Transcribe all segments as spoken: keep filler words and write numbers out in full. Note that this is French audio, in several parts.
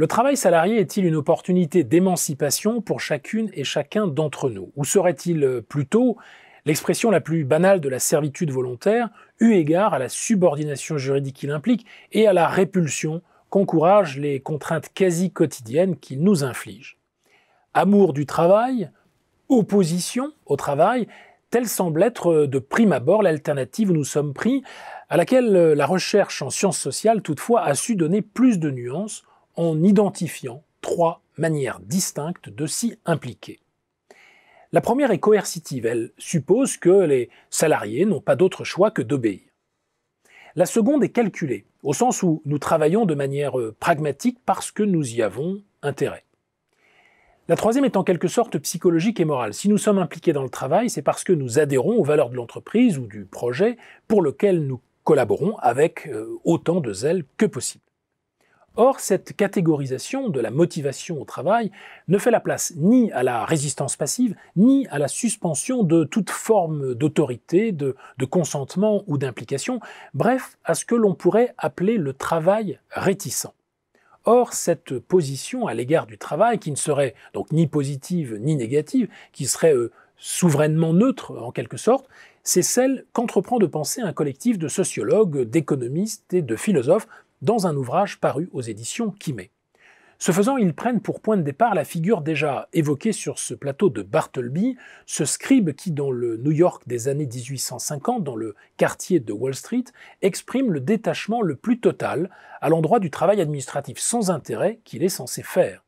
Le travail salarié est-il une opportunité d'émancipation pour chacune et chacun d'entre nous? Ou serait-il plutôt l'expression la plus banale de la servitude volontaire, eu égard à la subordination juridique qu'il implique et à la répulsion qu'encouragent les contraintes quasi quotidiennes qu'il nous inflige? Amour du travail, opposition au travail, telle semble être de prime abord l'alternative où nous sommes pris, à laquelle la recherche en sciences sociales toutefois a su donner plus de nuances en identifiant trois manières distinctes de s'y impliquer. La première est coercitive, elle suppose que les salariés n'ont pas d'autre choix que d'obéir. La seconde est calculée, au sens où nous travaillons de manière pragmatique parce que nous y avons intérêt. La troisième est en quelque sorte psychologique et morale. Si nous sommes impliqués dans le travail, c'est parce que nous adhérons aux valeurs de l'entreprise ou du projet pour lequel nous collaborons avec autant de zèle que possible. Or, cette catégorisation de la motivation au travail ne fait la place ni à la résistance passive, ni à la suspension de toute forme d'autorité, de, de consentement ou d'implication, bref, à ce que l'on pourrait appeler le travail réticent. Or, cette position à l'égard du travail, qui ne serait donc ni positive ni négative, qui serait euh, souverainement neutre en quelque sorte, c'est celle qu'entreprend de penser un collectif de sociologues, d'économistes et de philosophes dans un ouvrage paru aux éditions Kimé. Ce faisant, ils prennent pour point de départ la figure déjà évoquée sur ce plateau de Bartleby, ce scribe qui, dans le New York des années mille huit cent cinquante, dans le quartier de Wall Street, exprime le détachement le plus total à l'endroit du travail administratif sans intérêt qu'il est censé faire.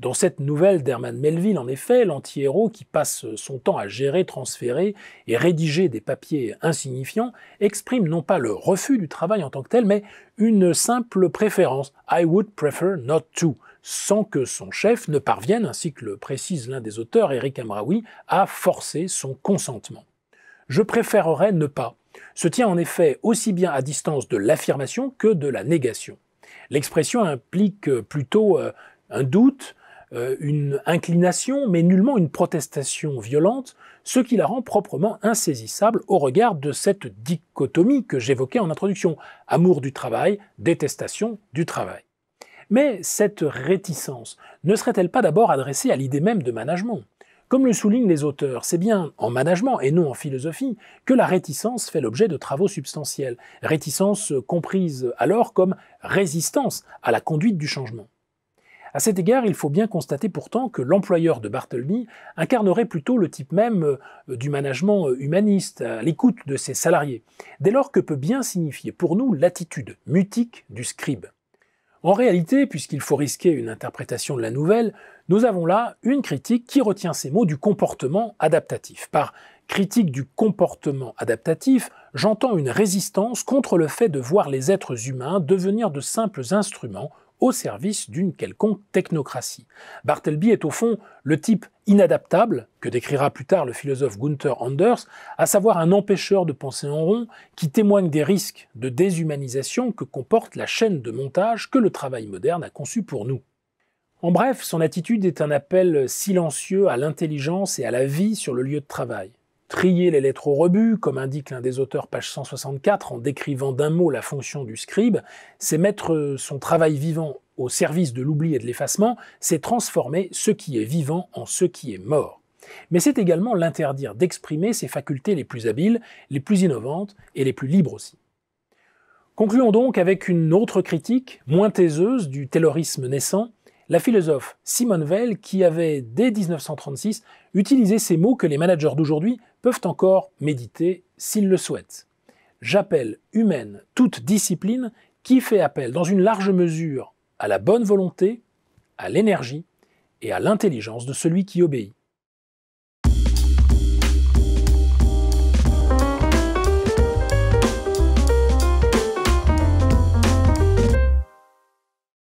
Dans cette nouvelle d'Herman Melville, en effet, l'anti-héros qui passe son temps à gérer, transférer et rédiger des papiers insignifiants exprime non pas le refus du travail en tant que tel, mais une simple préférence « I would prefer not to », sans que son chef ne parvienne, ainsi que le précise l'un des auteurs, Eric Amraoui, à forcer son consentement. « Je préférerais ne pas » se tient en effet aussi bien à distance de l'affirmation que de la négation. L'expression implique plutôt euh, un doute, une inclination, mais nullement une protestation violente, ce qui la rend proprement insaisissable au regard de cette dichotomie que j'évoquais en introduction, amour du travail, détestation du travail. Mais cette réticence ne serait-elle pas d'abord adressée à l'idée même de management? Comme le soulignent les auteurs, c'est bien en management et non en philosophie que la réticence fait l'objet de travaux substantiels, réticence comprise alors comme résistance à la conduite du changement. À cet égard, il faut bien constater pourtant que l'employeur de Bartleby incarnerait plutôt le type même du management humaniste, à l'écoute de ses salariés, dès lors que peut bien signifier pour nous l'attitude mutique du scribe. En réalité, puisqu'il faut risquer une interprétation de la nouvelle, nous avons là une critique qui retient ces mots du comportement adaptatif. Par critique du comportement adaptatif, j'entends une résistance contre le fait de voir les êtres humains devenir de simples instruments au service d'une quelconque technocratie. Bartleby est au fond le type inadaptable, que décrira plus tard le philosophe Gunther Anders, à savoir un empêcheur de penser en rond qui témoigne des risques de déshumanisation que comporte la chaîne de montage que le travail moderne a conçue pour nous. En bref, son attitude est un appel silencieux à l'intelligence et à la vie sur le lieu de travail. Trier les lettres au rebut, comme indique l'un des auteurs page cent soixante-quatre en décrivant d'un mot la fonction du scribe, c'est mettre son travail vivant au service de l'oubli et de l'effacement, c'est transformer ce qui est vivant en ce qui est mort. Mais c'est également l'interdire d'exprimer ses facultés les plus habiles, les plus innovantes et les plus libres aussi. Concluons donc avec une autre critique, moins taiseuse, du taylorisme naissant, la philosophe Simone Weil, qui avait, dès mille neuf cent trente-six, utilisé ces mots que les managers d'aujourd'hui peuvent encore méditer s'ils le souhaitent. J'appelle humaine toute discipline qui fait appel dans une large mesure à la bonne volonté, à l'énergie et à l'intelligence de celui qui obéit.